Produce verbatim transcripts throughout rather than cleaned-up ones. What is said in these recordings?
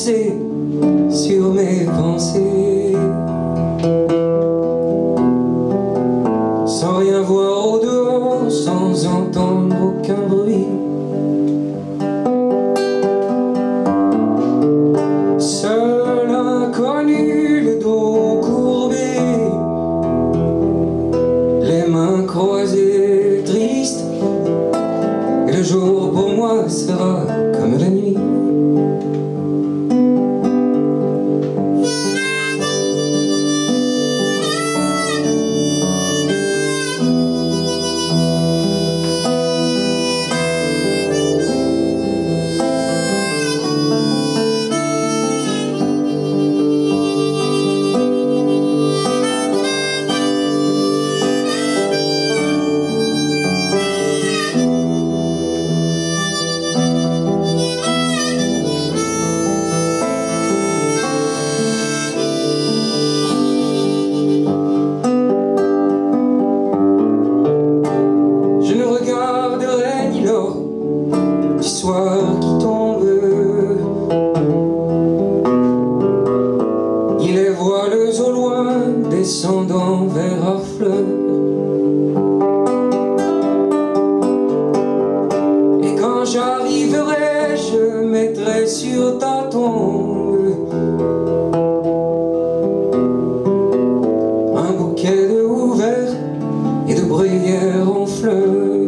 fixé sur mes pensées, sans rien voir au dehors, sans entendre aucun bruit. Seul inconnu, le dos courbé, les mains croisées, triste. Et le jour pour moi sera comme la nuit. Voileux au loin, descendant vers Harfleur. Et quand j'arriverai, je mettrai sur ta tombe un bouquet de houx verts et de bruyères en fleurs.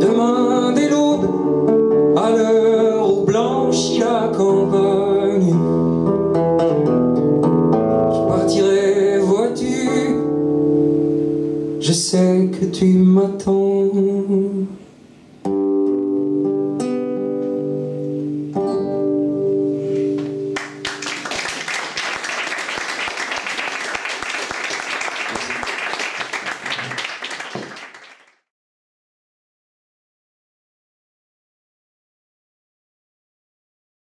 Demain dès l'aube, à l'heure blanchit la campagne, je partirai, vois-tu, je sais que tu m'attends.